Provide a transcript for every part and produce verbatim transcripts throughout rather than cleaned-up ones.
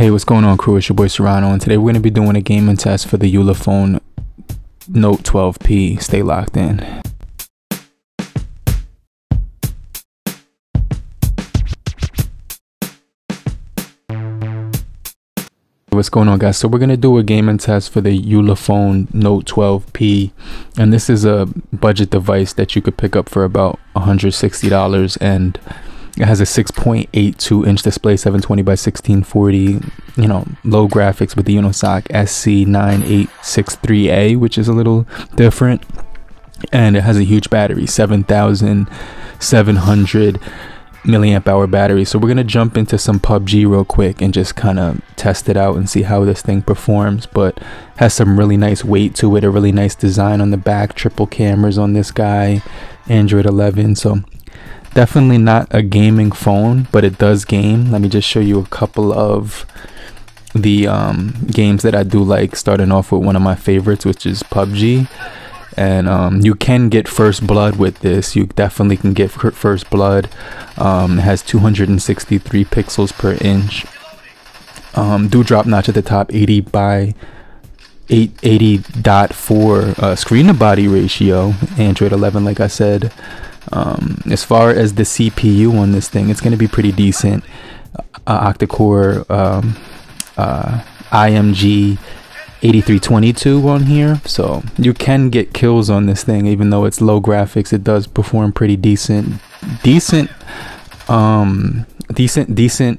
Hey, what's going on, crew? It's your boy Serrano, and today we're going to be doing a gaming test for the Ulefone Note twelve P. Stay locked in. What's going on, guys? So we're going to do a gaming test for the Ulefone Note twelve P, and this is a budget device that you could pick up for about one hundred sixty dollars, and it has a six point eight two inch display, seven twenty by sixteen forty, you know, low graphics with the Unisoc S C nine eight six three A, which is a little different. And it has a huge battery, seven thousand seven hundred milliamp hour battery. So we're going to jump into some P U B G real quick and just kind of test it out and see how this thing performs. But has some really nice weight to it, a really nice design on the back, triple cameras on this guy, Android eleven. So definitely not a gaming phone, but it does game. Let me just show you a couple of the um, games that I do like, starting off with one of my favorites, which is P U B G. And um, you can get First Blood with this. You definitely can get First Blood. Um, it has two hundred sixty-three pixels per inch. Um, do drop notch at the top, eighty by eight eighty point four uh, screen to body ratio, Android eleven, like I said. Um, as far as the C P U on this thing, it's going to be pretty decent. Uh, octa-core um, uh, I M G eighty-three twenty-two on here, so you can get kills on this thing. Even though it's low graphics, it does perform pretty decent. Decent, um, decent, decent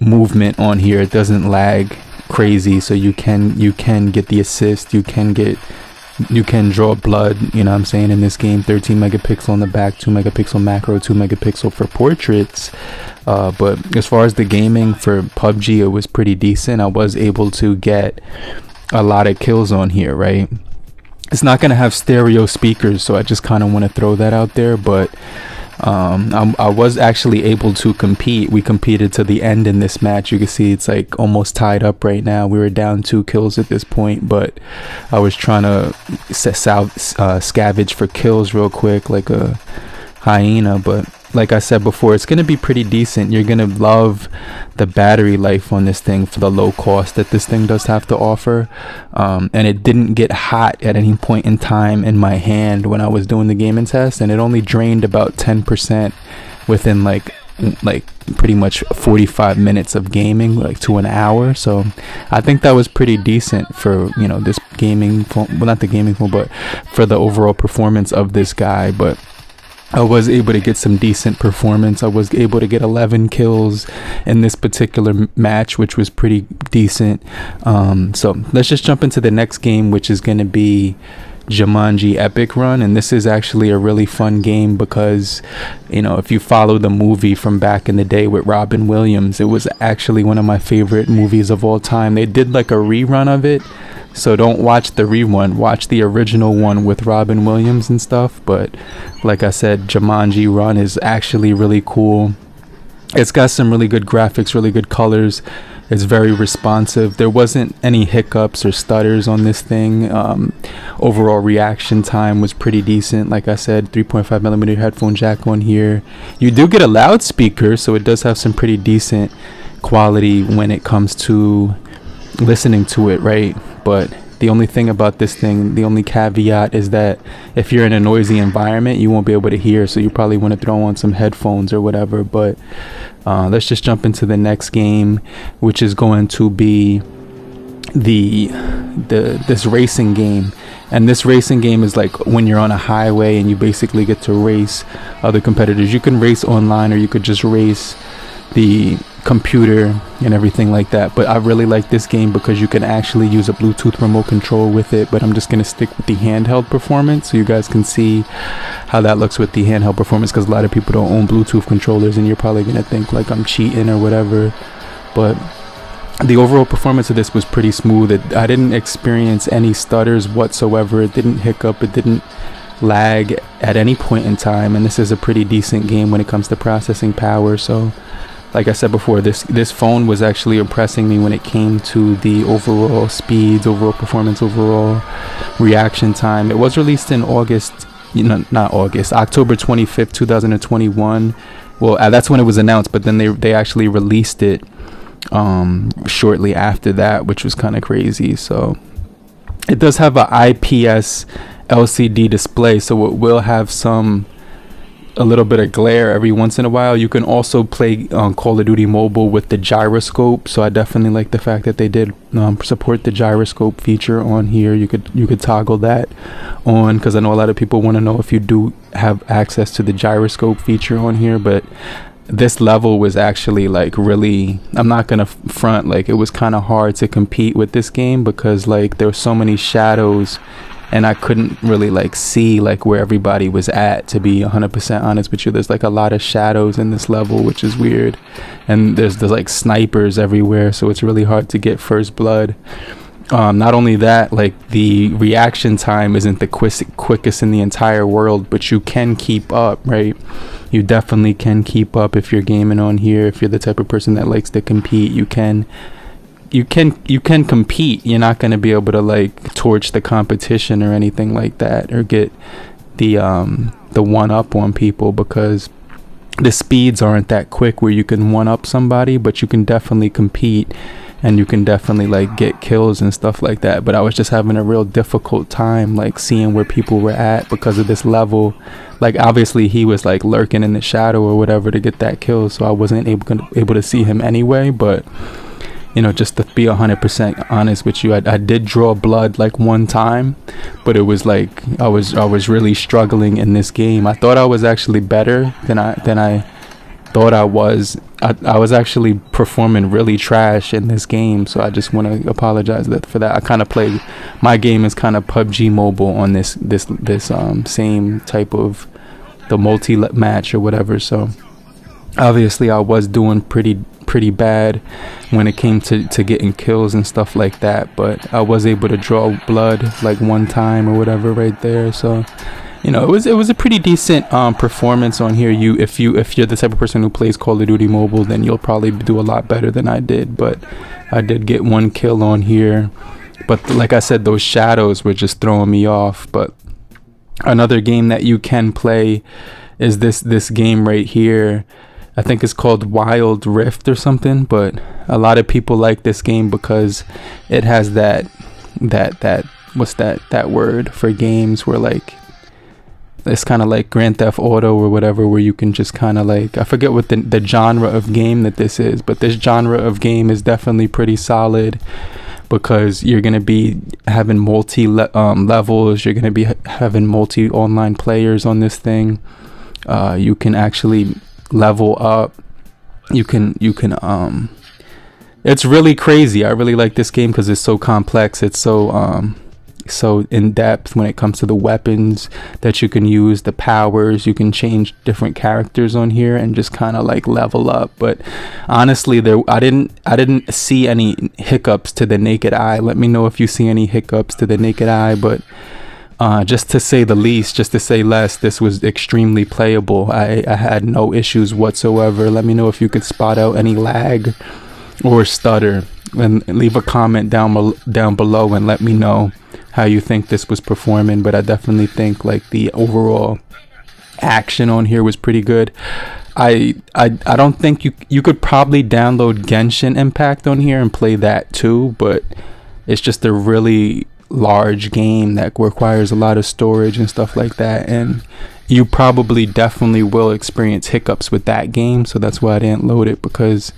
movement on here. It doesn't lag crazy, so you can you can get the assist. You can get. You can draw blood, you know what I'm saying, in this game. Thirteen megapixel on the back, two megapixel macro, two megapixel for portraits. Uh, but as far as the gaming for P U B G, it was pretty decent. I was able to get a lot of kills on here, right? It's not going to have stereo speakers, so I just kind of want to throw that out there. But um, I'm, I was actually able to compete. We competed to the end in this match. You can see it's like almost tied up right now. We were down two kills at this point, but I was trying to uh, scavenge for kills real quick like a hyena. But like I said before, it's going to be pretty decent. You're going to love the battery life on this thing for the low cost that this thing does have to offer. Um, and it didn't get hot at any point in time in my hand when I was doing the gaming test. And it only drained about ten percent within like like pretty much forty-five minutes of gaming, like to an hour. So I think that was pretty decent for, you know, this gaming phone. Well, not the gaming phone, but for the overall performance of this guy. But I was able to get some decent performance. I was able to get eleven kills in this particular match, which was pretty decent. Um, so let's just jump into the next game, which is going to be Jumanji Epic Run. And this is actually a really fun game because, you know, if you follow the movie from back in the day with Robin Williams, it was actually one of my favorite movies of all time. They did like a rerun of it, so don't watch the rerun, watch the original one with Robin Williams and stuff. But like I said, Jumanji Run is actually really cool. It's got some really good graphics, really good colors. It's very responsive. There wasn't any hiccups or stutters on this thing. Um, overall reaction time was pretty decent. Like I said, three point five millimeter headphone jack on here. You do get a loudspeaker, so it does have some pretty decent quality when it comes to listening to it, right? But the only thing about this thing, the only caveat is that if you're in a noisy environment, you won't be able to hear, so you probably want to throw on some headphones or whatever. But uh, let's just jump into the next game, which is going to be the the this racing game. And this racing game is like when you're on a highway and you basically get to race other competitors. You can race online, or you could just race the computer and everything like that. But I really like this game because you can actually use a Bluetooth remote control with it. But I'm just going to stick with the handheld performance so you guys can see how that looks with the handheld performance, because a lot of people don't own Bluetooth controllers and you're probably going to think like I'm cheating or whatever. But the overall performance of this was pretty smooth. It, I didn't experience any stutters whatsoever. It didn't hiccup, it didn't lag at any point in time. And this is a pretty decent game when it comes to processing power. So like I said before, this this phone was actually impressing me when it came to the overall speeds, overall performance, overall reaction time. It was released in August, you know, not August, October twenty-fifth, two thousand twenty-one. Well, uh, that's when it was announced, but then they, they actually released it um, shortly after that, which was kind of crazy. So it does have an I P S L C D display, so it will have some a little bit of glare every once in a while. You can also play um, Call of Duty Mobile with the gyroscope, so I definitely like the fact that they did um, support the gyroscope feature on here. You could you could toggle that on, because I know a lot of people want to know if you do have access to the gyroscope feature on here. But this level was actually like really, I'm not gonna front, like it was kind of hard to compete with this game, because like there were so many shadows and I couldn't really like see like where everybody was at, to be one hundred percent honest with you. There's like a lot of shadows in this level, which is weird. And there's, there's like snipers everywhere, so it's really hard to get first blood. Um, not only that, like the reaction time isn't the quick quickest in the entire world, but you can keep up, right? You definitely can keep up if you're gaming on here. If you're the type of person that likes to compete, you can. You can you can compete. You're not gonna be able to like torch the competition or anything like that, or get the um, the one up on people, because the speeds aren't that quick where you can one up somebody. But you can definitely compete, and you can definitely like get kills and stuff like that. But I was just having a real difficult time like seeing where people were at because of this level. Like obviously he was like lurking in the shadow or whatever to get that kill, so I wasn't able able to see him anyway. But you know, just to be one hundred percent honest with you, I, I did draw blood like one time, but it was like I was I was really struggling in this game. I thought I was actually better than I than I thought I was. I, I was actually performing really trash in this game, so I just want to apologize that for that. I kind of play, my game is kind of P U B G Mobile on this this this um same type of the multi match or whatever. So obviously I was doing pretty. pretty bad when it came to to getting kills and stuff like that, but I was able to draw blood like one time or whatever right there. So you know, it was it was a pretty decent um performance on here. You if you if you're the type of person who plays Call of Duty Mobile, then you'll probably do a lot better than I did. But I did get one kill on here, but like I said, those shadows were just throwing me off. But another game that you can play is this this game right here. I think it's called Wild Rift or something, but a lot of people like this game because it has that that that what's that that word for games where like it's kind of like Grand Theft Auto or whatever, where you can just kind of like, I forget what the, the genre of game that this is, but this genre of game is definitely pretty solid because you're going to be having multi le um, levels, you're going to be ha having multi online players on this thing. Uh, you can actually level up, you can you can um it's really crazy. I really like this game because it's so complex, it's so um so in depth when it comes to the weapons that you can use, the powers. You can change different characters on here and just kind of like level up. But honestly, there i didn't i didn't see any hiccups to the naked eye. Let me know if you see any hiccups to the naked eye, but Uh, just to say the least, just to say less, this was extremely playable. I, I had no issues whatsoever. Let me know if you could spot out any lag or stutter, and leave a comment down down below and let me know how you think this was performing. But I definitely think like the overall action on here was pretty good. I I I don't think you you could probably download Genshin Impact on here and play that too, but it's just a really large game that requires a lot of storage and stuff like that, and you probably definitely will experience hiccups with that game. So that's why I didn't load it, because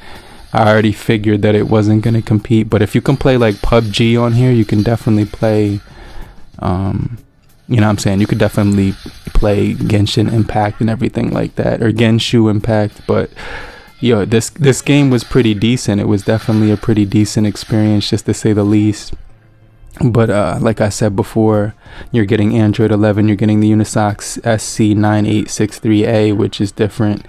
I already figured that it wasn't going to compete. But if you can play like P U B G on here, you can definitely play um you know what I'm saying, you could definitely play Genshin Impact and everything like that, or Genshu Impact. But yo, this this game was pretty decent. It was definitely a pretty decent experience, just to say the least. But uh, like I said before, you're getting Android eleven, you're getting the Unisoc S C nine eight six three A, which is different.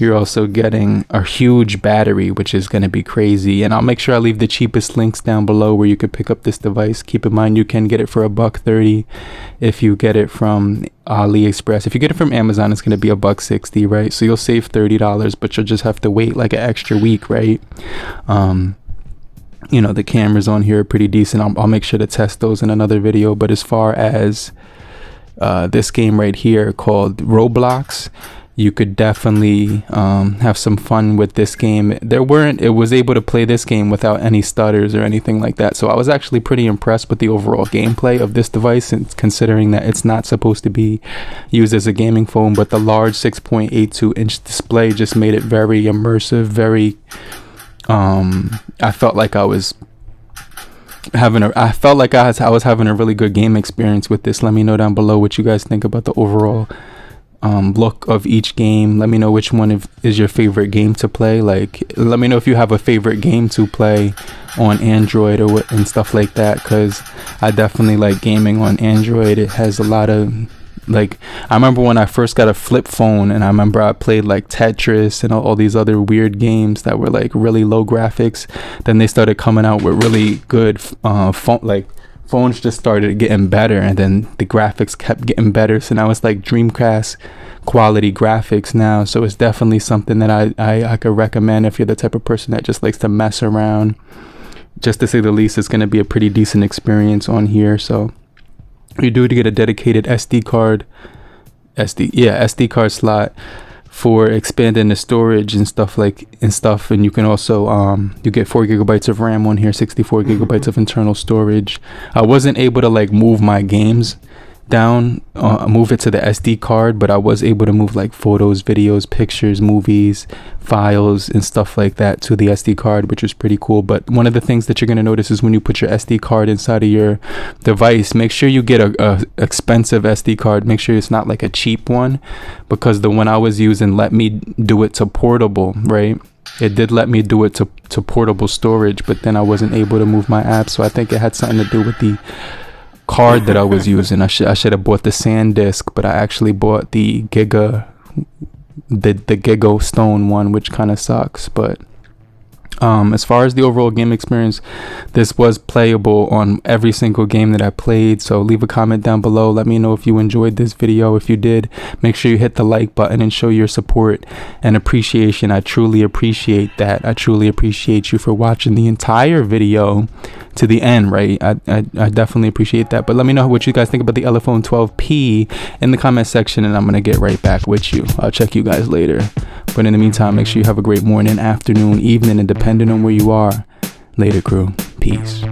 You're also getting a huge battery, which is going to be crazy. And I'll make sure I leave the cheapest links down below where you could pick up this device. Keep in mind, you can get it for a buck thirty if you get it from AliExpress. If you get it from Amazon, it's going to be a buck sixty, right? So you'll save thirty dollars, but you'll just have to wait like an extra week, right? Um... You know, the cameras on here are pretty decent. I'll, I'll make sure to test those in another video. But as far as uh, this game right here called Roblox, you could definitely um, have some fun with this game. There weren't, it was able to play this game without any stutters or anything like that. So I was actually pretty impressed with the overall gameplay of this device, considering that it's not supposed to be used as a gaming phone, but the large six point eight two inch display just made it very immersive, very, um, I felt like I was having a, I felt like I was, I was having a really good game experience with this. Let me know down below what you guys think about the overall Um, look of each game. Let me know which one if, is your favorite game to play. Like, let me know if you have a favorite game to play on Android or what and stuff like that, because I definitely like gaming on Android. It has a lot of, like, I remember when I first got a flip phone, and I remember I played like Tetris and all, all these other weird games that were like really low graphics. Then they started coming out with really good uh, phone, like phones just started getting better, and then the graphics kept getting better. So now it's like Dreamcast quality graphics now. So it's definitely something that I, I, I could recommend if you're the type of person that just likes to mess around. Just to say the least, it's going to be a pretty decent experience on here. So you do to get a dedicated S D card, S D, yeah, S D card slot for expanding the storage and stuff like and stuff and you can also um you get four gigabytes of RAM on here, sixty-four gigabytes of internal storage. I wasn't able to like move my games down, uh, move it to the S D card, but I was able to move like photos, videos, pictures, movies, files and stuff like that to the S D card, which was pretty cool. But one of the things that you're going to notice is when you put your S D card inside of your device, make sure you get a, a expensive S D card. Make sure it's not like a cheap one, because the one I was using let me do it to portable, right? It did let me do it to, to portable storage, but then I wasn't able to move my apps. So I think it had something to do with the card that I was using. I should I should have bought the Sandisk, but I actually bought the Giga the the Giga Stone one, which kind of sucks. But um, as far as the overall game experience, this was playable on every single game that I played. So leave a comment down below. Let me know if you enjoyed this video. If you did, make sure you hit the like button and show your support and appreciation. I truly appreciate that. I truly appreciate you for watching the entire video to the end, right? I, I, I definitely appreciate that. But let me know what you guys think about the Ulefone twelve P in the comment section, and I'm going to get right back with you. I'll check you guys later. But in the meantime, make sure you have a great morning, afternoon, evening, and depending on where you are. Later, crew. Peace.